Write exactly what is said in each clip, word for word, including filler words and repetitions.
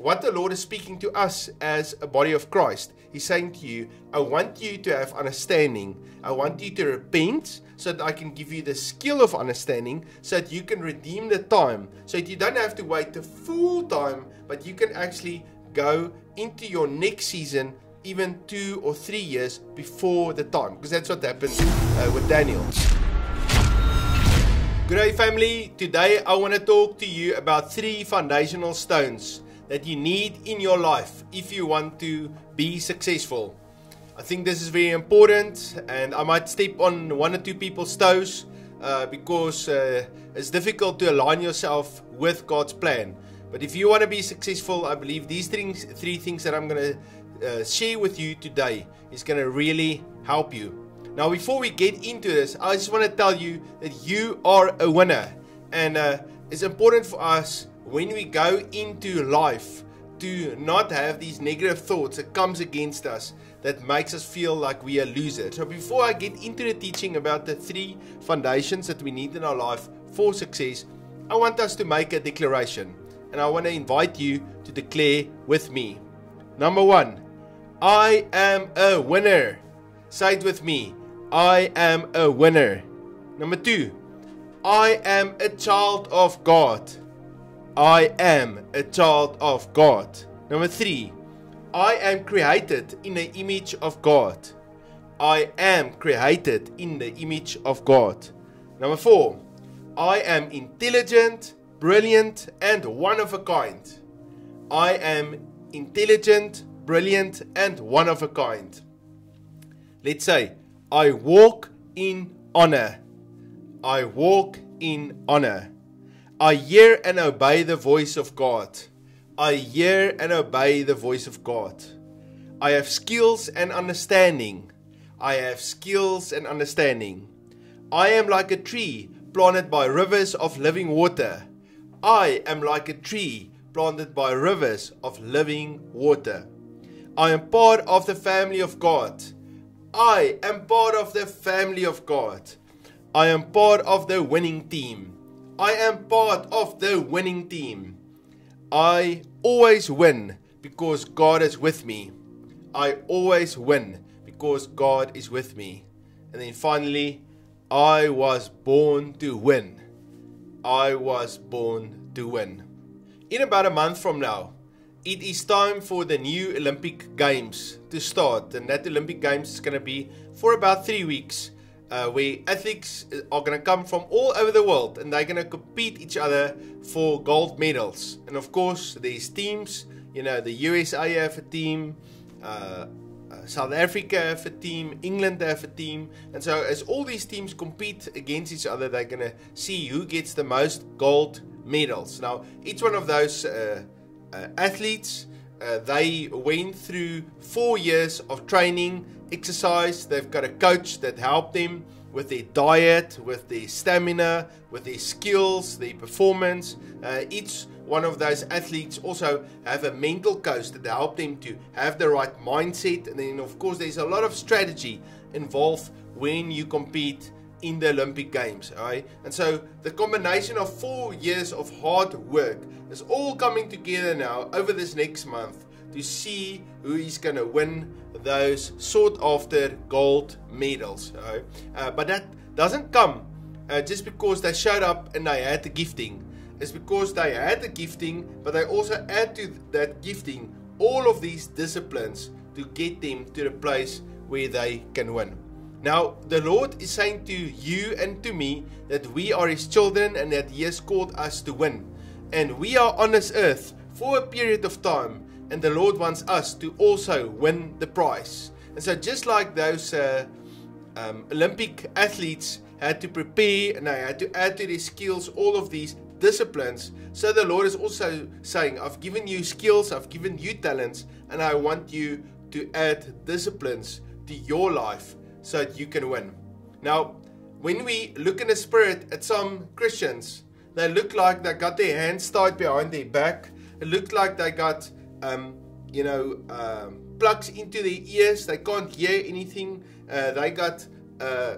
what the Lord is speaking to us as a body of Christ, He's saying to you, I want you to have understanding. I want you to repent so that I can give you the skill of understanding so that you can redeem the time. So that you don't have to wait the full time, but you can actually go into your next season even two or three years before the time. Because that's what happened uh, with Daniel. Good day, family. Today I want to talk to you about three foundational stones that you need in your life if you want to be successful. I think this is very important, and I might step on one or two people's toes uh, because uh, it's difficult to align yourself with God's plan. But if you want to be successful, I believe these things, three things that I'm going to uh, share with you today is going to really help you. Now, before we get into this, I just want to tell you that you are a winner, and uh, it's important for us when we go into life to not have these negative thoughts that comes against us that makes us feel like we are losers. So before I get into the teaching about the three foundations that we need in our life for success, I want us to make a declaration, and I want to invite you to declare with me. Number one, I am a winner. Say it with me. I am a winner. Number two, I am a child of God. I am a child of God. Number three, I am created in the image of God. I am created in the image of God. Number four, I am intelligent, brilliant, and one of a kind. I am intelligent, brilliant, and one of a kind. Let's say, I walk in honor. I walk in honor. I hear and obey the voice of God. I hear and obey the voice of God. I have skills and understanding. I have skills and understanding. I am like a tree planted by rivers of living water. I am like a tree planted by rivers of living water. I am part of the family of God. I am part of the family of God. I am part of the winning team. I am part of the winning team. I always win because God is with me. I always win because God is with me. And then finally, I was born to win. I was born to win. In about a month from now, it is time for the new Olympic Games to start. And that Olympic Games is going to be for about three weeks. Uh, where athletes are going to come from all over the world, and they're going to compete each other for gold medals. And of course, there's teams. You know, the U S A have a team, uh, uh, South Africa have a team, England have a team. And so as all these teams compete against each other, they're going to see who gets the most gold medals. Now, each one of those uh, uh, athletes, Uh, they went through four years of training, exercise. They've got a coach that helped them with their diet, with their stamina, with their skills, their performance. Uh, each one of those athletes also have a mental coach that helped them to have the right mindset. And then, of course, there's a lot of strategy involved when you compete in the Olympic Games, all right? And so the combination of four years of hard work is all coming together now over this next month to see who is going to win those sought-after gold medals, all right? Uh, but that doesn't come uh, just because they showed up and they had the gifting. It's because they had the gifting, but they also add to that gifting all of these disciplines to get them to the place where they can win. Now, the Lord is saying to you and to me that we are His children and that He has called us to win. And we are on this earth for a period of time, and the Lord wants us to also win the prize. And so just like those uh, um, Olympic athletes had to prepare and they had to add to their skills all of these disciplines, so the Lord is also saying, I've given you skills, I've given you talents, and I want you to add disciplines to your life, so that you can win. Now, when we look in the spirit at some Christians, they look like they got their hands tied behind their back. It looked like they got, um, you know, um, plugs into their ears. They can't hear anything. Uh, they got uh,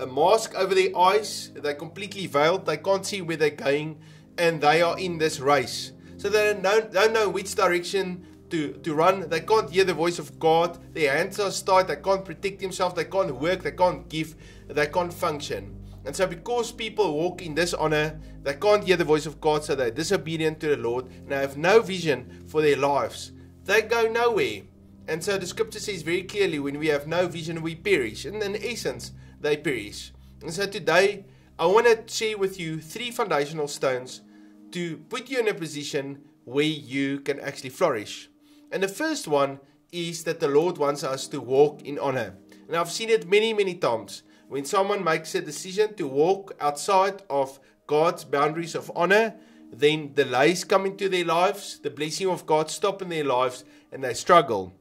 a mask over their eyes. They're completely veiled. They can't see where they're going. And they are in this race. so they don't, don't know which direction to, to run. They can't hear the voice of God. Their hands are tied. They can't protect themselves. They can't work. They can't give. They can't function. And so because people walk in dishonor, they can't hear the voice of God, so they're disobedient to the Lord, and they have no vision for their lives. They go nowhere. And so the scripture says very clearly, when we have no vision, we perish. And in essence, they perish. And so today, I want to share with you three foundational stones to put you in a position where you can actually flourish. And the first one is that the Lord wants us to walk in honor. And I've seen it many, many times. When someone makes a decision to walk outside of God's boundaries of honor, then delays come into their lives, the blessing of God stops in their lives, and they struggle.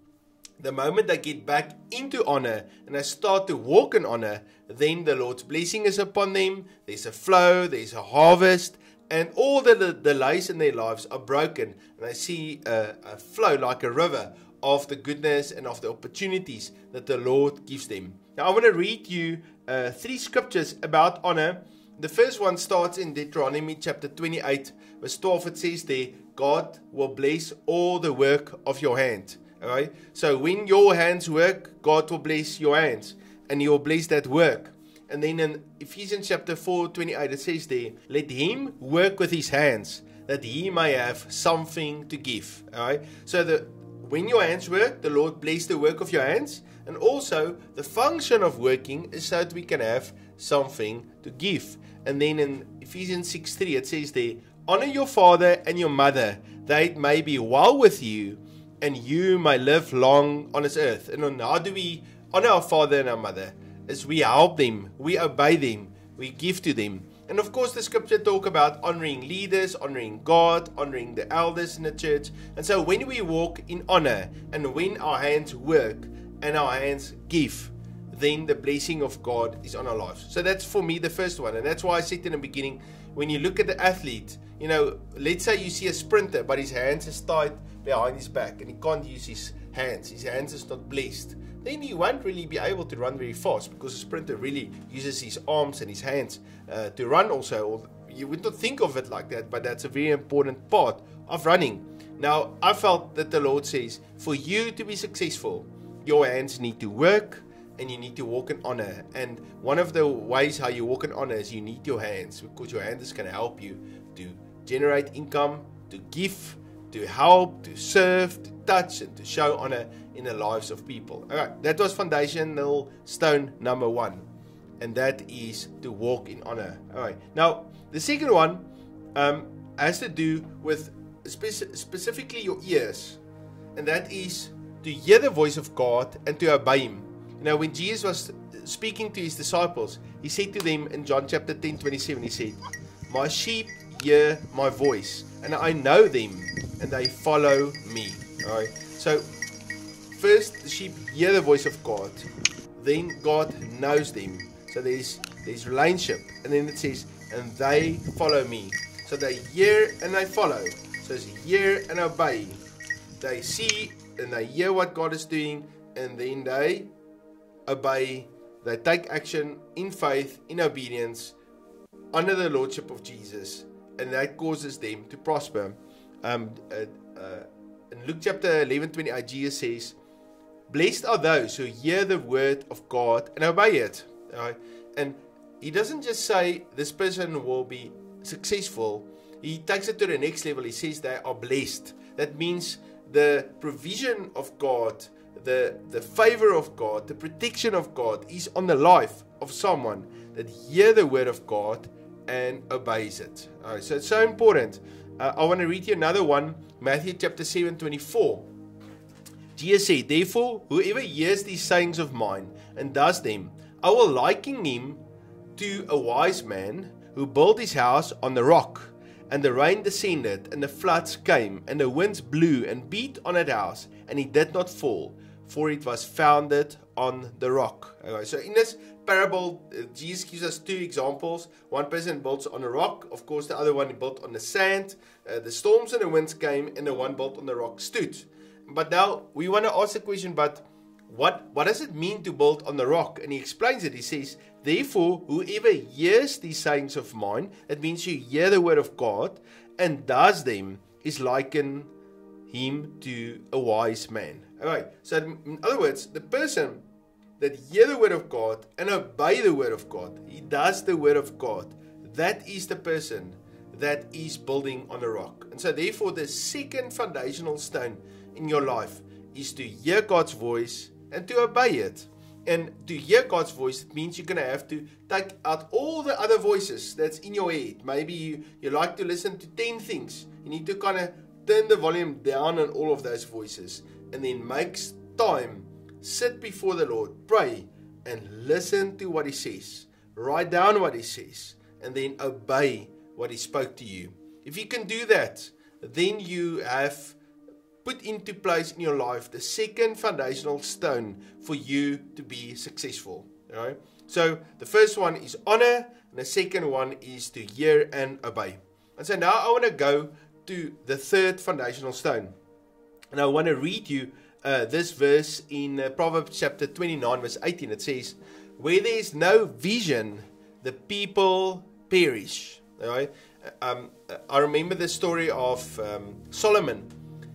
The moment they get back into honor and they start to walk in honor, then the Lord's blessing is upon them, there's a flow, there's a harvest, and all the, the delays in their lives are broken, and they see a, a flow like a river of the goodness and of the opportunities that the Lord gives them. Now I want to read you uh, three scriptures about honor. The first one starts in Deuteronomy chapter twenty-eight, verse twelve. It says there, God will bless all the work of your hand. Okay? So when your hands work, God will bless your hands, and He will bless that work. And then in Ephesians chapter four, twenty-eight, it says there, let him work with his hands, that he may have something to give. Alright? So the when your hands work, the Lord bless the work of your hands. And also, the function of working is so that we can have something to give. And then in Ephesians six, three, it says there, honor your father and your mother, that it may be well with you, and you may live long on this earth. And on how do we honor our father and our mother? Is we help them, we obey them, we give to them. And of course, the scripture talk about honoring leaders, honoring God, honoring the elders in the church. And so when we walk in honor, and when our hands work, and our hands give, then the blessing of God is on our lives. So that's for me the first one. And that's why I said in the beginning, when you look at the athlete, you know, let's say you see a sprinter, but his hands is tied behind his back, and he can't use his hands. His hands is not blessed. Then he won't really be able to run very fast, because a sprinter really uses his arms and his hands uh, to run also. You would not think of it like that, but that's a very important part of running. Now, I felt that the Lord says, for you to be successful, your hands need to work, and you need to walk in honor. And one of the ways how you walk in honor is you need your hands, because your hands can help you to generate income, to give, to help, to serve, to touch, and to show honor in the lives of people. All right, that was foundational stone number one, and that is to walk in honor. All right, now the second one um, has to do with spec- specifically your ears, and that is to hear the voice of God and to obey Him. You know, when Jesus was speaking to His disciples, He said to them in John chapter ten, twenty-seven, He said, my sheep hear my voice, and I know them, and they follow me. All right. So, first the sheep hear the voice of God, then God knows them. So there's, there's relationship, and then it says, and they follow me. So they hear and they follow. So it's hear and obey. They see and they hear what God is doing, and then they obey, they take action in faith, in obedience, under the Lordship of Jesus, and that causes them to prosper. Um, uh, uh, in Luke chapter eleven, twenty-eight, Jesus says, blessed are those who hear the word of God and obey it. All right? And He doesn't just say this person will be successful. He takes it to the next level. He says they are blessed. That means the provision of God, the, the favor of God, the protection of God is on the life of someone that hear the word of God and obeys it. All right, so it's so important. Uh, I want to read you another one, Matthew chapter seven, twenty-four. Jesus said, therefore, whoever hears these sayings of mine and does them, I will liken him to a wise man who built his house on the rock. And the rain descended, and the floods came, and the winds blew and beat on that house, and it did not fall, for it was founded on the rock. Okay, so in this parable, Jesus gives us two examples. One person built on a rock. Of course, the other one built on the sand. Uh, the storms and the winds came, and the one built on the rock stood. But now we want to ask the question, but what, what does it mean to build on the rock? And he explains it. He says, therefore, whoever hears these sayings of mine, that means you hear the word of God and does them, is likened him to a wise man. Okay, so in other words, the person that hears the word of God and obeys the word of God, he does the word of God, that is the person that is building on a rock. And so therefore the second foundational stone in your life is to hear God's voice and to obey it. And to hear God's voice, it means you're going to have to take out all the other voices that's in your head. Maybe you, you like to listen to ten things. You need to kind of turn the volume down on all of those voices. And then make time, sit before the Lord, pray, and listen to what He says. Write down what He says, and then obey what He spoke to you. If you can do that, then you have put into place in your life the second foundational stone for you to be successful. All right? So the first one is honor, and the second one is to hear and obey. And so now I want to go to the third foundational stone. And I want to read you uh, this verse in uh, Proverbs chapter twenty-nine verse eighteen. It says, "Where there is no vision, the people perish." All right? Um, I remember the story of um, Solomon.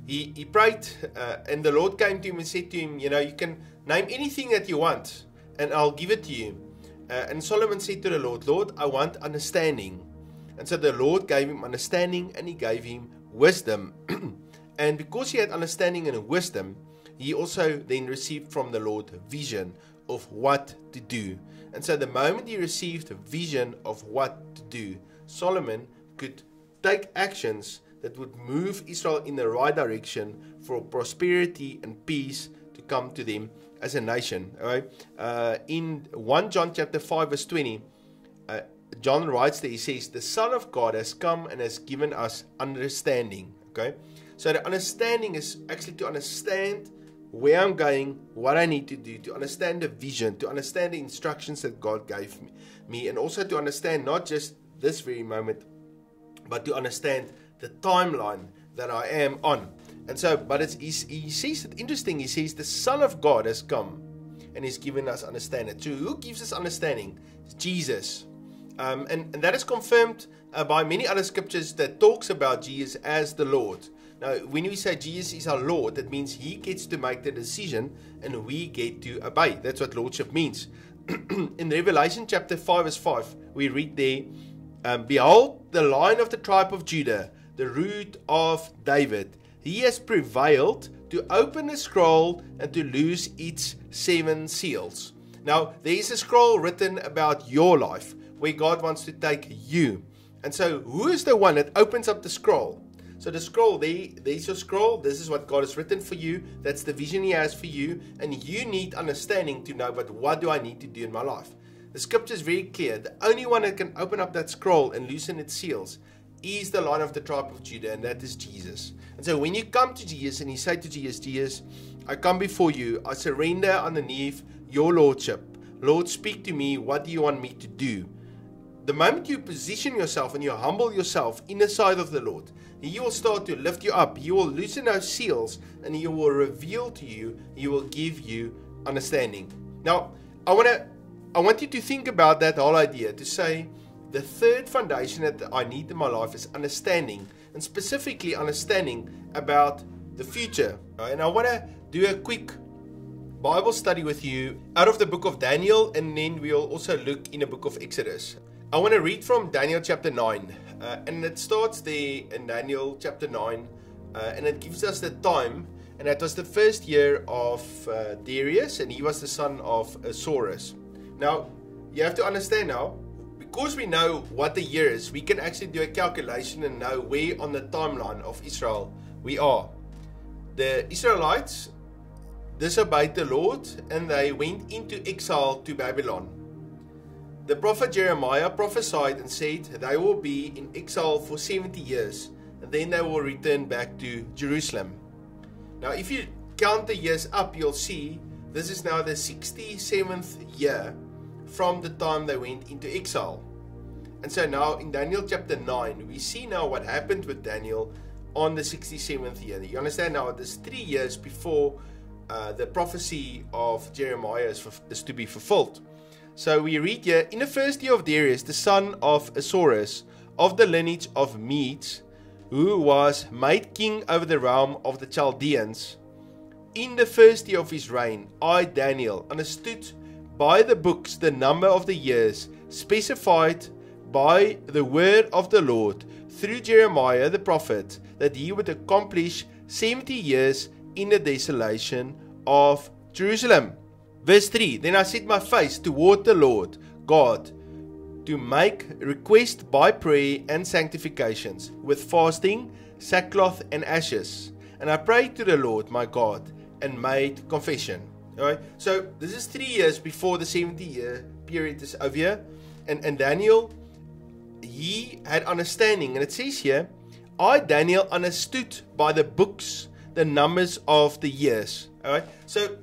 He, he prayed uh, and the Lord came to him and said to him, you know, you can name anything that you want and I'll give it to you. Uh, and Solomon said to the Lord, "Lord, I want understanding." And so the Lord gave him understanding and He gave him wisdom. And because he had understanding and wisdom, he also then received from the Lord vision of what to do. And so the moment he received a vision of what to do, Solomon could take actions that would move Israel in the right direction for prosperity and peace to come to them as a nation. All right? Uh, in First John chapter five verse twenty, uh, John writes that he says, "The Son of God has come and has given us understanding." Okay, so the understanding is actually to understand where I'm going, what I need to do, to understand the vision, to understand the instructions that God gave me, me and also to understand not just this very moment, but to understand the timeline that I am on. And so, but it's, he, he says it interesting, he says the Son of God has come and He's given us understanding. So who gives us understanding? It's Jesus. Um, and, and that is confirmed uh, by many other scriptures that talks about Jesus as the Lord. Now, when we say Jesus is our Lord, that means He gets to make the decision and we get to obey. That's what Lordship means. In Revelation chapter five verse five, we read there, um, "Behold, the Lion of the tribe of Judah, the root of David, He has prevailed to open the scroll and to loose its seven seals." Now, there is a scroll written about your life where God wants to take you. And so, who is the one that opens up the scroll? So the scroll, there, there's your scroll. This is what God has written for you. That's the vision He has for you. And you need understanding to know, but what do I need to do in my life? The scripture is very clear. The only one that can open up that scroll and loosen its seals is the Lion of the tribe of Judah, and that is Jesus. And so when you come to Jesus and you say to Jesus, "Jesus, I come before You, I surrender underneath Your Lordship. Lord, speak to me, what do You want me to do?" The moment you position yourself and you humble yourself in the sight of the Lord, He will start to lift you up, He will loosen those seals, and He will reveal to you, He will give you understanding. Now, I want to, I want you to think about that whole idea, to say, the third foundation that I need in my life is understanding, and specifically understanding about the future. And I want to do a quick Bible study with you out of the book of Daniel, and then we'll also look in the book of Exodus. I want to read from Daniel chapter nine, uh, and it starts there in Daniel chapter nine, uh, and it gives us the time, and that was the first year of uh, Darius, and he was the son of Ahasuerus. Now, you have to understand now, because we know what the year is, we can actually do a calculation and know where on the timeline of Israel we are. The Israelites disobeyed the Lord and they went into exile to Babylon. The prophet Jeremiah prophesied and said they will be in exile for seventy years and then they will return back to Jerusalem. Now if you count the years up, you'll see this is now the sixty-seventh year from the time they went into exile. And so now in Daniel chapter nine, we see now what happened with Daniel on the sixty-seventh year. You understand now, it is three years before uh, the prophecy of Jeremiah is, is to be fulfilled. So we read here, "In the first year of Darius, the son of Ahasuerus, of the lineage of Medes, who was made king over the realm of the Chaldeans. In the first year of his reign, I, Daniel, understood by the books the number of the years specified by the word of the Lord through Jeremiah the prophet, that he would accomplish seventy years in the desolation of Jerusalem. Verse three, then I set my face toward the Lord God, to make request by prayer and sanctifications, with fasting, sackcloth, and ashes. And I prayed to the Lord my God, and made confession. Alright, so this is three years before the seventy year period is over here. And, and Daniel, he had understanding. And it says here, I, Daniel, understood by the books the numbers of the years. Alright, so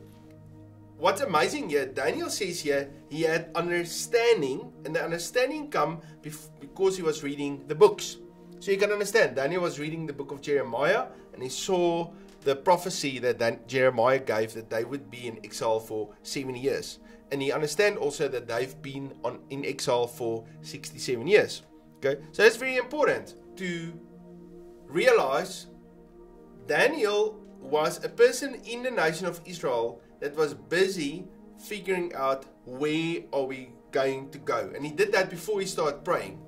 what's amazing here, Daniel says here, he had understanding, and the understanding come because he was reading the books. So you can understand, Daniel was reading the book of Jeremiah, and he saw the prophecy that Dan Jeremiah gave, that they would be in exile for seventy years. And he understand also that they've been on in exile for sixty-seven years. Okay, so that's very important to realize. Daniel was a person in the nation of Israel that was busy figuring out where are we going to go. And he did that before he started praying.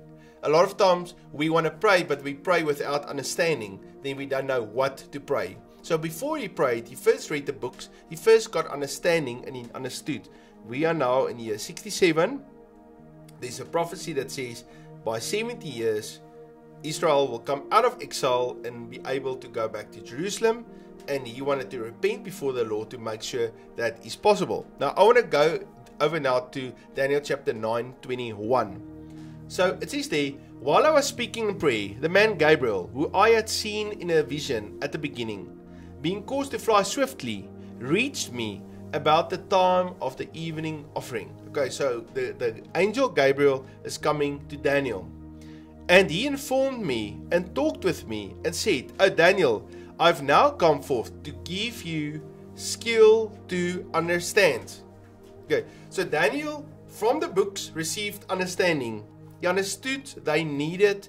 A lot of times we want to pray, but we pray without understanding. Then we don't know what to pray. So before he prayed, he first read the books. He first got understanding, and he understood. We are now in year sixty-seven. There's a prophecy that says by seventy years, Israel will come out of exile and be able to go back to Jerusalem. And he wanted to repent before the Lord to make sure that is possible. Now I want to go over now to Daniel chapter nine, twenty-one. So it says there, while I was speaking in prayer, the man Gabriel, who I had seen in a vision at the beginning, being caused to fly swiftly, reached me about the time of the evening offering. Okay, so the, the angel Gabriel is coming to Daniel. And he informed me and talked with me and said, "Oh Daniel, I've now come forth to give you skill to understand." Okay, so Daniel from the books received understanding. He understood they needed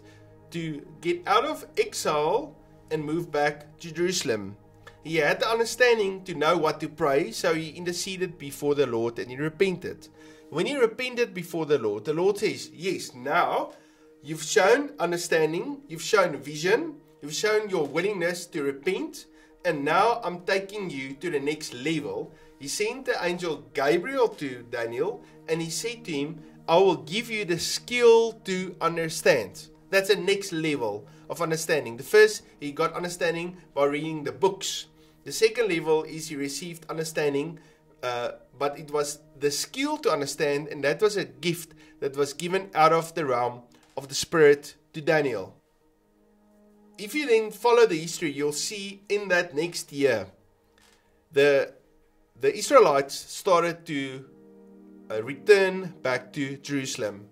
to get out of exile and move back to Jerusalem. He had the understanding to know what to pray, so he interceded before the Lord and he repented. When he repented before the Lord, the Lord says, "Yes, now you've shown understanding, you've shown vision, you've shown your willingness to repent, and now I'm taking you to the next level." He sent the angel Gabriel to Daniel, and he said to him, "I will give you the skill to understand." That's the next level of understanding. The first, he got understanding by reading the books. The second level is he received understanding, uh, but it was the skill to understand, and that was a gift that was given out of the realm of the Spirit to Daniel. If you then follow the history, you'll see in that next year, the, the Israelites started to uh, return back to Jerusalem.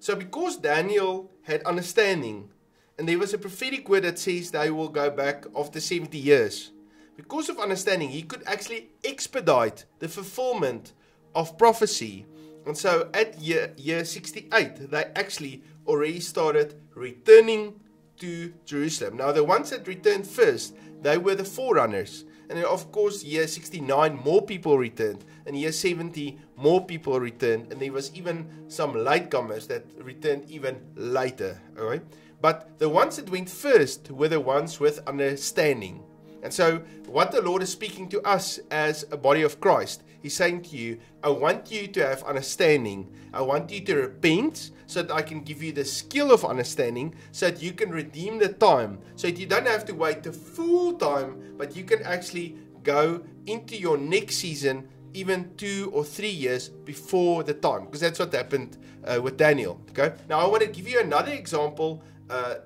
So because Daniel had understanding, and there was a prophetic word that says they will go back after seventy years. Because of understanding, he could actually expedite the fulfillment of prophecy. And so at year, year sixty-eight, they actually already started returning to Jerusalem. Now the ones that returned first, they were the forerunners, and then of course year sixty-nine more people returned, and year seventy more people returned, and there was even some latecomers that returned even later. All right, but the ones that went first were the ones with understanding. And so what the Lord is speaking to us as a body of Christ, he's saying to you, I want you to have understanding. I want you to repent so that I can give you the skill of understanding, so that you can redeem the time, so that you don't have to wait the full time, but you can actually go into your next season even two or three years before the time, because that's what happened uh, with Daniel. Okay, now I want to give you another example uh,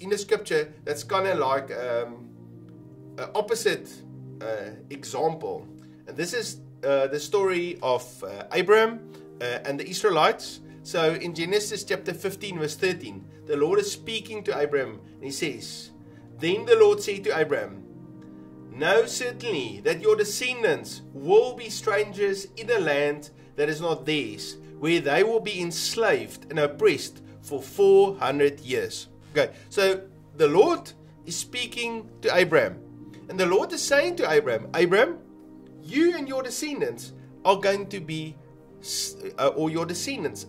in the scripture that's kind of like um, Uh, opposite uh, example, and this is uh, the story of uh, Abraham uh, and the Israelites. So in Genesis chapter fifteen verse thirteen, the Lord is speaking to Abraham, and he says, "Then the Lord said to Abraham, know certainly that your descendants will be strangers in a land that is not theirs, where they will be enslaved and oppressed for four hundred years. Okay, so the Lord is speaking to Abraham. And the Lord is saying to Abraham, Abraham, you and your descendants are going to be, uh, or your descendants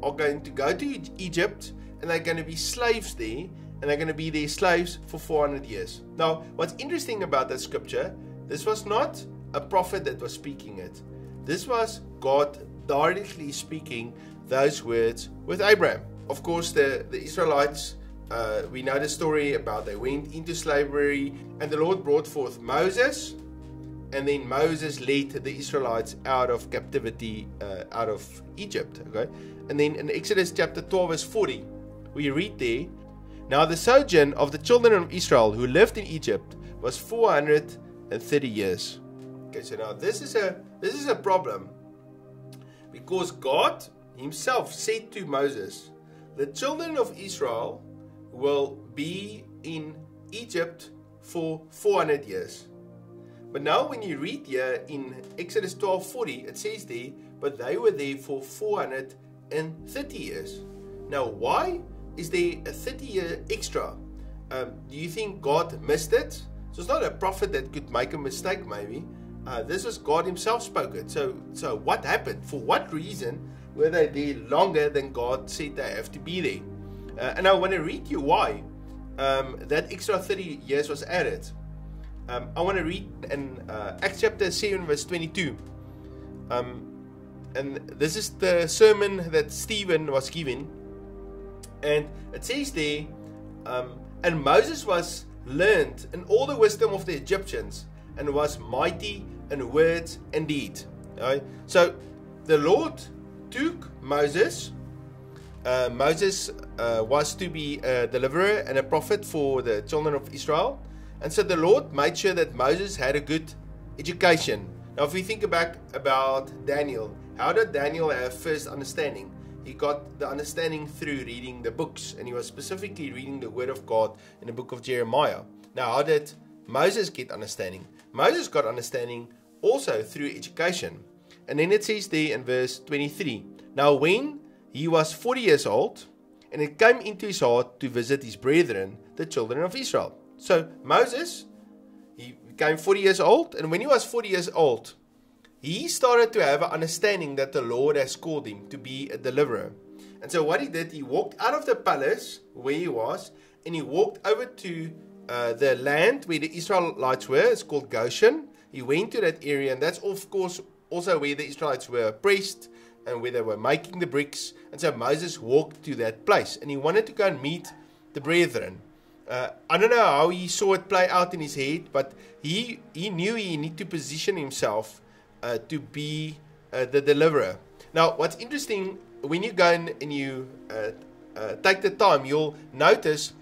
are going to go to Egypt, and they're going to be slaves there, and they're going to be their slaves for four hundred years. Now, what's interesting about that scripture, this was not a prophet that was speaking it. This was God directly speaking those words with Abraham. Of course, the, the Israelites, uh, we know the story about they went into slavery, and the Lord brought forth Moses, and then Moses led the Israelites out of captivity, uh, out of Egypt. Okay, and then in Exodus chapter twelve verse forty, we read there, now the sojourn of the children of Israel who lived in Egypt was four hundred thirty years. Okay, so now this is a this is a problem, because God himself said to Moses, the children of Israel will be in Egypt for four hundred years. But now when you read here in Exodus twelve forty, it says there, but they were there for four hundred thirty years. Now why is there a thirty year extra? Um, do you think God missed it? So it's not a prophet that could make a mistake maybe. Uh, this was God himself spoke it. So, so what happened? For what reason were they there longer than God said they have to be there? Uh, and I want to read you why um, that extra thirty years was added. Um, I want to read in uh, Acts chapter seven verse twenty-two, um, and this is the sermon that Stephen was giving, and it says there, um, and Moses was learned in all the wisdom of the Egyptians, and was mighty in words and deed. Right? So the Lord took Moses. Uh, Moses uh, was to be a deliverer and a prophet for the children of Israel. And so the Lord made sure that Moses had a good education. Now if we think back about Daniel, how did Daniel have first understanding? He got the understanding through reading the books, and he was specifically reading the word of God in the book of Jeremiah. Now how did Moses get understanding? Moses got understanding also through education. And then it says there in verse twenty-three, now when he was forty years old, and it came into his heart to visit his brethren, the children of Israel. So Moses, he became forty years old, and when he was forty years old, he started to have an understanding that the Lord has called him to be a deliverer. And so what he did, he walked out of the palace where he was, and he walked over to uh, the land where the Israelites were. It's called Goshen. He went to that area, and that's of course also where the Israelites were oppressed and where they were making the bricks. And so Moses walked to that place, and he wanted to go and meet the brethren. Uh, I don't know how he saw it play out in his head, but he, he knew he needed to position himself uh, to be uh, the deliverer. Now, what's interesting, when you go in and you uh, uh, take the time, you'll notice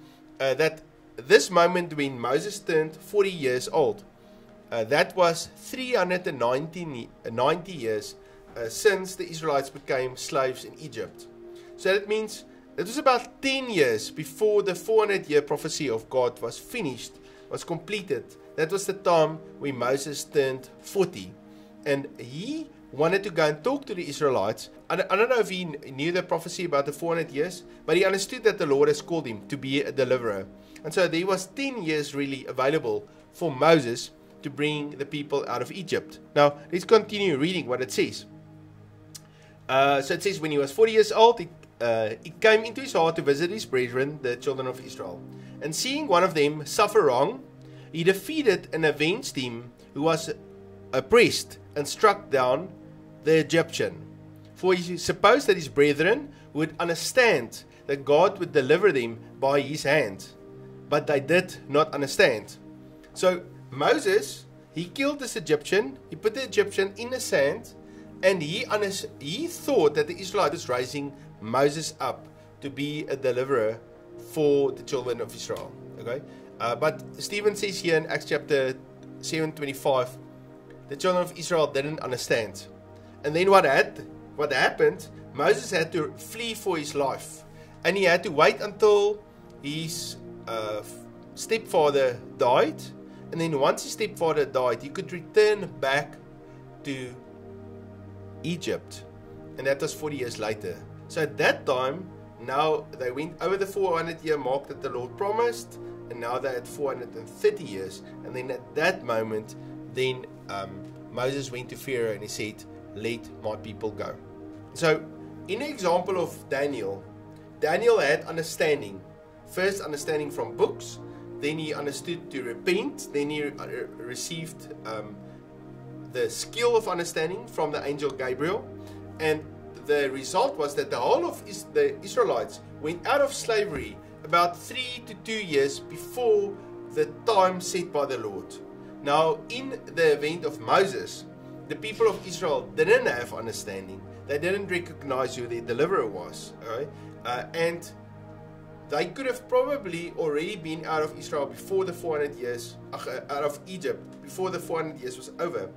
uh, that this moment when Moses turned forty years old, uh, that was three hundred ninety years uh, since the Israelites became slaves in Egypt. So that means it was about ten years before the four hundred year prophecy of God was finished, was completed. That was the time when Moses turned forty. And he wanted to go and talk to the Israelites. I don't know if he knew the prophecy about the four hundred years, but he understood that the Lord has called him to be a deliverer. And so there was ten years really available for Moses to bring the people out of Egypt. Now, let's continue reading what it says. Uh, so it says, when he was forty years old, he Uh, it came into his heart to visit his brethren, the children of Israel. And seeing one of them suffer wrong, he defeated and avenged him who was oppressed, and struck down the Egyptian. For he supposed that his brethren would understand that God would deliver them by his hand. But they did not understand. So Moses, he killed this Egyptian, he put the Egyptian in the sand, and he, he thought that the Israelites was raising Moses up to be a deliverer for the children of Israel. Okay, uh, but Stephen says here in Acts chapter seven twenty-five, the children of Israel didn't understand. And then what had what happened? Moses had to flee for his life, and he had to wait until his uh, stepfather died. And then once his stepfather died, he could return back to Egypt, and that was forty years later. So at that time, now they went over the four hundred year mark that the Lord promised, and now they're at four hundred thirty years. And then at that moment, then um, Moses went to Pharaoh and he said, let my people go. So in the example of Daniel, Daniel had understanding. First, understanding from books. Then he understood to repent. Then he re received um, the skill of understanding from the angel Gabriel. And the result was that the whole of is the Israelites went out of slavery about three to two years before the time set by the Lord. Now, in the event of Moses, the people of Israel didn't have understanding. They didn't recognize who their deliverer was. Right? Uh, and they could have probably already been out of Israel before the four hundred years, uh, out of Egypt, before the four hundred years was over.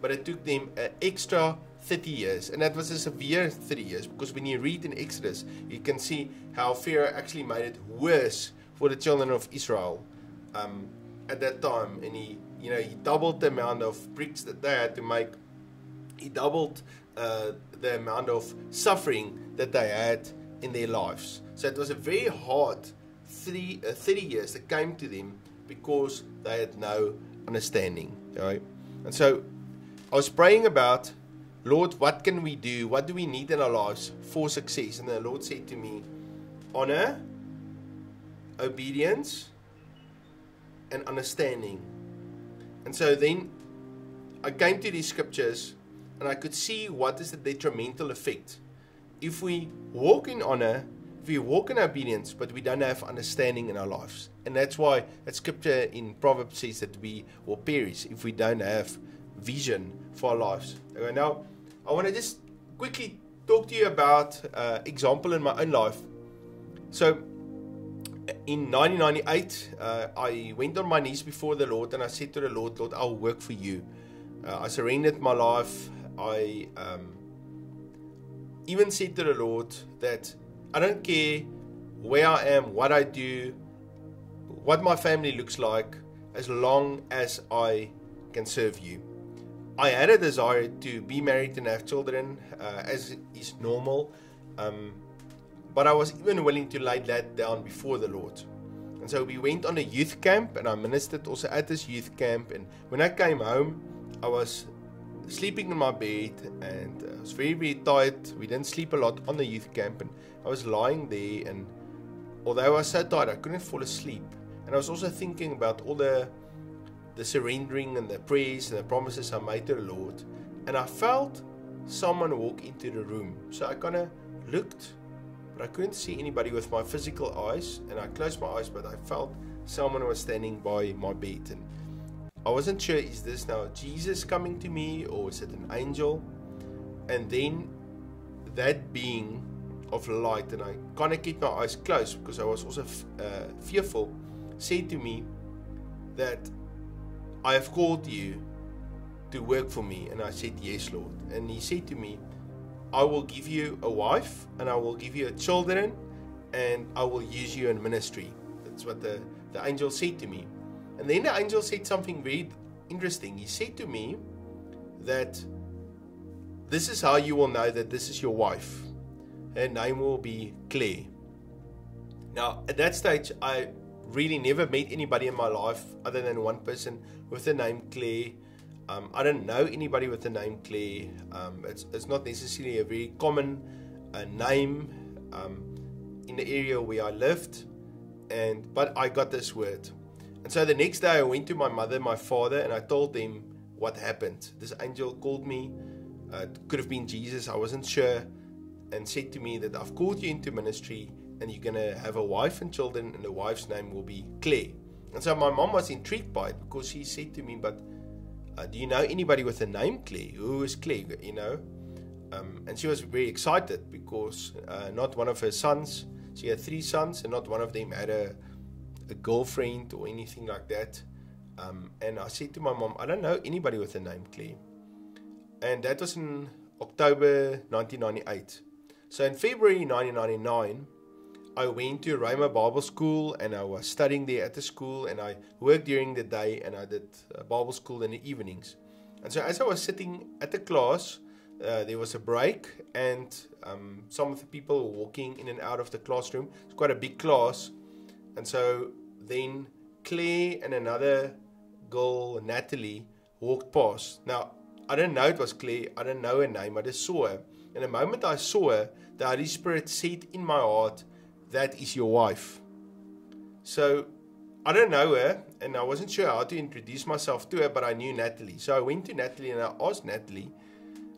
But it took them an extra thirty years. And that was a severe thirty years, because when you read in Exodus, you can see how Pharaoh actually made it worse for the children of Israel um, at that time. And he, you know, he doubled the amount of bricks that they had to make. He doubled uh, the amount of suffering that they had in their lives. So it was a very hard three, uh, thirty years that came to them because they had no understanding. Right? And so I was praying about, Lord, what can we do? What do we need in our lives for success? And the Lord said to me, honor, obedience, and understanding. And so then I came to these scriptures and I could see what is the detrimental effect. If we walk in honor, if we walk in obedience, but we don't have understanding in our lives. And that's why that scripture in Proverbs says that we will perish if we don't have vision for our lives. Okay, now I want to just quickly talk to you about uh, example in my own life. So in nineteen ninety-eight, uh, I went on my knees before the Lord and I said to the Lord, Lord, I'll work for you. Uh, I surrendered my life. I um, even said to the Lord that I don't care where I am, what I do, what my family looks like, as long as I can serve you. I had a desire to be married and have children, uh, as is normal, um, but I was even willing to lay that down before the Lord. And so we went on a youth camp, and I ministered also at this youth camp. And when I came home, I was sleeping in my bed, and I was very, very tired. We didn't sleep a lot on the youth camp, and I was lying there, and although I was so tired, I couldn't fall asleep. And I was also thinking about all the the surrendering and the praise and the promises I made to the Lord. And I felt someone walk into the room. So I kind of looked, but I couldn't see anybody with my physical eyes. And I closed my eyes, but I felt someone was standing by my bed. And I wasn't sure, is this now Jesus coming to me, or is it an angel? And then that being of light, and I kind of kept my eyes closed because I was also uh, fearful, said to me that, I have called you to work for me. And I said, yes, Lord. And he said to me, I will give you a wife, and I will give you children, and I will use you in ministry. That's what the, the angel said to me. And then the angel said something very interesting. He said to me that this is how you will know that this is your wife. Her name will be Claire. Now, at that stage, I really never met anybody in my life other than one person with the name Claire. Um, I don't know anybody with the name Claire. Um, it's, it's not necessarily a very common uh, name um, in the area where I lived. And but I got this word. And so the next day I went to my mother, my father, and I told them what happened. This angel called me. Uh, it could have been Jesus. I wasn't sure. And said to me that I've called you into ministry, and you're going to have a wife and children, and the wife's name will be Claire. And so my mom was intrigued by it, because she said to me, but uh, do you know anybody with the name Claire? Who is Claire, you know? Um, and she was very excited, because uh, not one of her sons, she had three sons, and not one of them had a, a girlfriend or anything like that. Um, and I said to my mom, I don't know anybody with the name Claire. And that was in October nineteen ninety-eight. So in February nineteen ninety-nine, I went to Rhema Bible school, and I was studying there at the school, and I worked during the day, and I did Bible school in the evenings. And so as I was sitting at the class, uh, there was a break, and um, some of the people were walking in and out of the classroom. It's quite a big class. And so Then Claire and another girl, Natalie, walked past. Now, I didn't know it was Claire. I didn't know her name. I just saw her. And the moment I saw her, the Holy Spirit said in my heart, that is your wife. So I don't know her, and I wasn't sure how to introduce myself to her, but I knew Natalie. So I went to Natalie and I asked Natalie,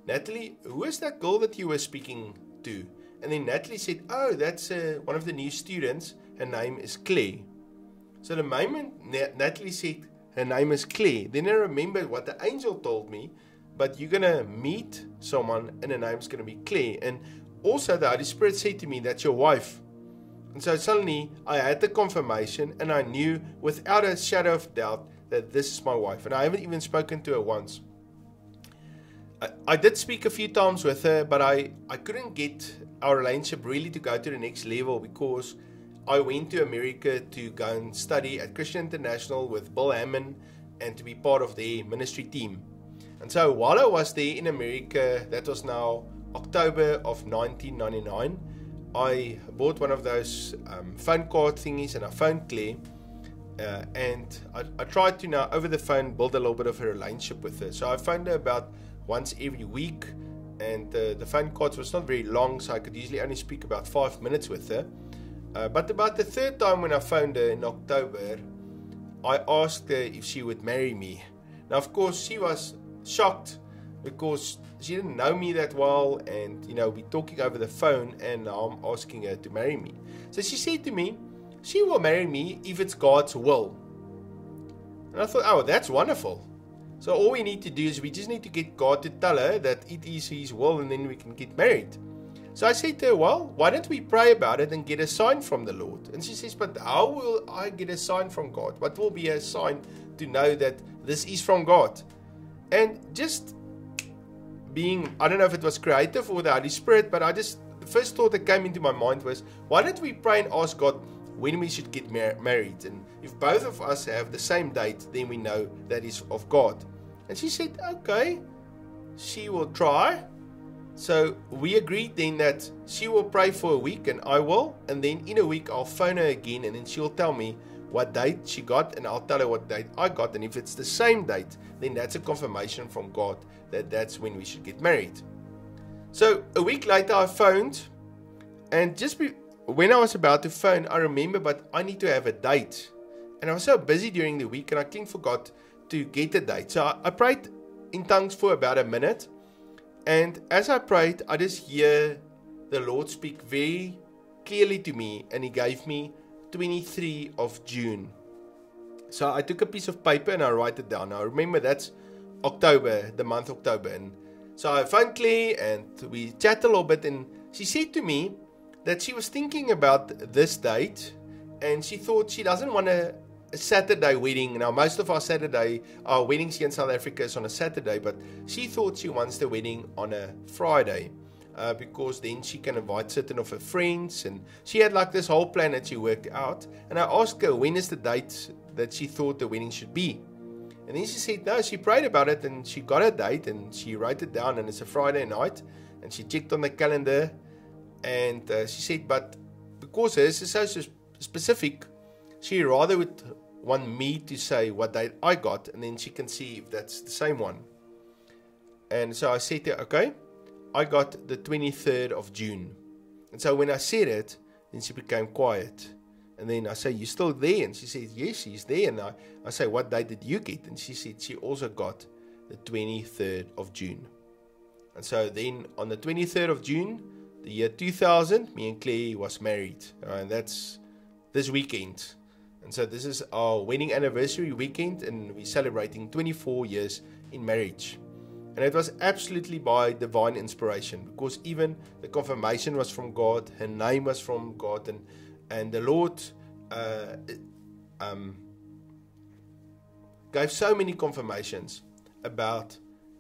Natalie, who is that girl that you were speaking to? And then Natalie said, oh, that's uh, one of the new students. Her name is Claire. So the moment Nat Natalie said her name is Claire, then I remembered what the angel told me, but you're going to meet someone and her name's going to be Claire. And also the Holy Spirit said to me, that's your wife. And so suddenly I had the confirmation, and I knew without a shadow of doubt that this is my wife. And I haven't even spoken to her once. I, I did speak a few times with her, but I, I couldn't get our relationship really to go to the next level, because I went to America to go and study at Christian International with Bill Hammond and to be part of their ministry team. And so while I was there in America, that was now October of nineteen ninety-nine, I bought one of those um, phone card thingies, and I phoned Claire, uh, and I, I tried to now over the phone build a little bit of a relationship with her. So I phoned her about once every week, and uh, the phone cards was not very long, so I could usually only speak about five minutes with her. Uh, but about the third time when I phoned her in October, I asked her if she would marry me. Now of course she was shocked, because she didn't know me that well, and you know, we're talking over the phone, and now I'm asking her to marry me. So she said to me, she will marry me if it's God's will. And I thought, oh, that's wonderful. So all we need to do is we just need to get God to tell her that it is His will, and then we can get married. So I said to her, well, why don't we pray about it and get a sign from the Lord? And she says, but how will I get a sign from God? What will be a sign to know that this is from God? And just being, I don't know if it was creative or the Holy Spirit, but I just, the first thought that came into my mind was, why don't we pray and ask God when we should get mar married? And if both of us have the same date, then we know that is of God. And she said, okay, she will try. So we agreed then that she will pray for a week and I will, and then in a week I'll phone her again, and then she'll tell me what date she got, and I'll tell her what date I got, and if it's the same date, then that's a confirmation from God that that's when we should get married. So a week later I phoned, and just be, when I was about to phone, I remember, but I need to have a date, and I was so busy during the week, and I clean forgot to get a date. So I, I prayed in tongues for about a minute, and as I prayed, I just hear the Lord speak very clearly to me, and He gave me twenty-third of June. So I took a piece of paper and I write it down. Now remember, that's October, the month October. And so I phoned Claire and we chat a little bit, and she said to me that she was thinking about this date, and she thought she doesn't want a, a Saturday wedding. Now most of our Saturday, our weddings here in South Africa is on a Saturday, but she thought she wants the wedding on a Friday. Uh, because then she can invite certain of her friends, and she had like this whole plan that she worked out. And I asked her when is the date that she thought the wedding should be, and then she said no, she prayed about it and she got a date, and she wrote it down, and it's a Friday night, and she checked on the calendar, and uh, she said, but because hers is so specific, she rather would want me to say what date I got, and then she can see if that's the same one. And so I said to her, okay, I got the twenty-third of June. And so when I said it, then she became quiet. And then I say, you still there? And she said, yes, she's there. And I, I say, what date did you get? And she said, she also got the twenty-third of June. And so then on the twenty-third of June, the year two thousand, me and Claire was married. Uh, and that's this weekend. And so this is our wedding anniversary weekend, and we're celebrating twenty-four years in marriage. And it was absolutely by divine inspiration, because even the confirmation was from God, her name was from God, and, and the Lord uh, um, gave so many confirmations about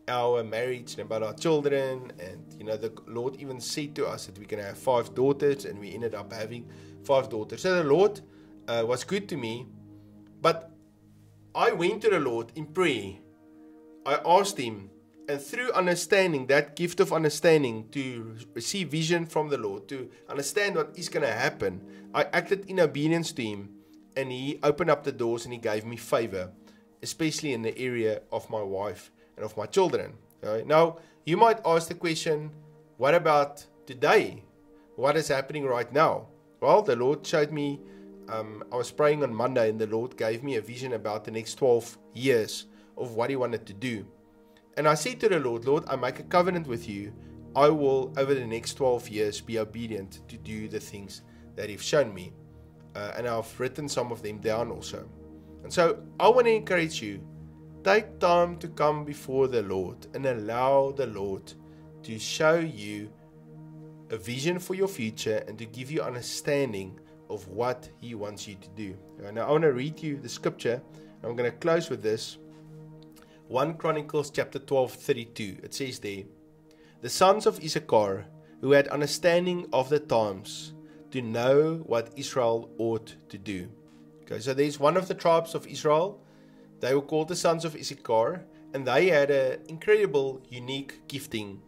our marriage and about our children. And you know, the Lord even said to us that we're going to have five daughters, and we ended up having five daughters. So the Lord uh, was good to me, but I went to the Lord in prayer. I asked Him, and through understanding, that gift of understanding to receive vision from the Lord, to understand what is going to happen, I acted in obedience to Him, and he opened up the doors and he gave me favor, especially in the area of my wife and of my children. Okay? Now, you might ask the question, what about today? What is happening right now? Well, the Lord showed me, um, I was praying on Monday, and the Lord gave me a vision about the next twelve years of what he wanted to do. And I said to the Lord, Lord, I make a covenant with you. I will, over the next twelve years, be obedient to do the things that you've shown me. Uh, and I've written some of them down also. And so I want to encourage you, take time to come before the Lord and allow the Lord to show you a vision for your future and to give you understanding of what he wants you to do. Now I want to read you the scripture. I'm going to close with this. First Chronicles chapter twelve, thirty-two. It says there, the sons of Issachar, who had understanding of the times, to know what Israel ought to do. Okay, so there's one of the tribes of Israel. They were called the sons of Issachar, and they had an incredible, unique gifting.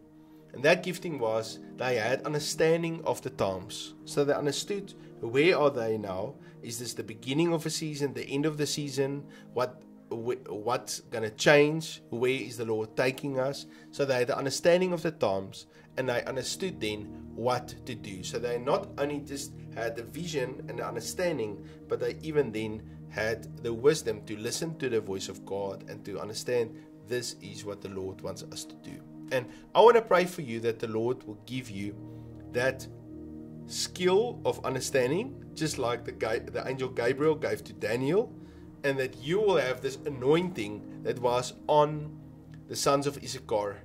And that gifting was they had understanding of the times. So they understood, where are they now? Is this the beginning of a season, the end of the season? What what's going to change? Where is the Lord taking us? So they had the understanding of the times, and they understood then what to do. So they not only just had the vision and the understanding, but they even then had the wisdom to listen to the voice of God and to understand this is what the Lord wants us to do. And I want to pray for you that the Lord will give you that skill of understanding, just like the, the angel Gabriel gave to Daniel, and that you will have this anointing that was on the sons of Issachar,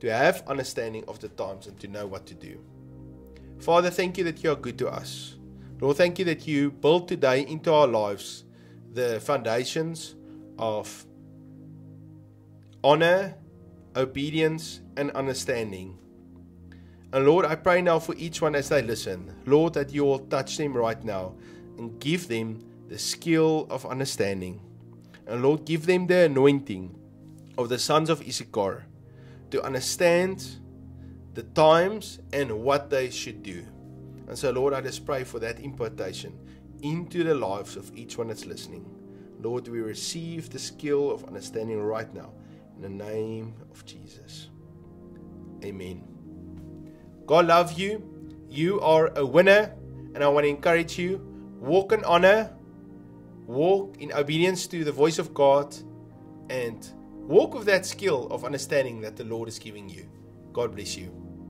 to have understanding of the times and to know what to do. Father, thank you that you are good to us. Lord, thank you that you build today into our lives the foundations of honor, obedience, and understanding. And Lord, I pray now for each one as they listen, Lord, that you will touch them right now and give them the skill of understanding. And Lord, give them the anointing of the sons of Issachar to understand the times and what they should do. And so Lord, I just pray for that impartation into the lives of each one that's listening. Lord, we receive the skill of understanding right now in the name of Jesus. Amen. God love you. You are a winner, and I want to encourage you, walk in honor, walk in obedience to the voice of God, and walk with that skill of understanding that the Lord is giving you. God bless you.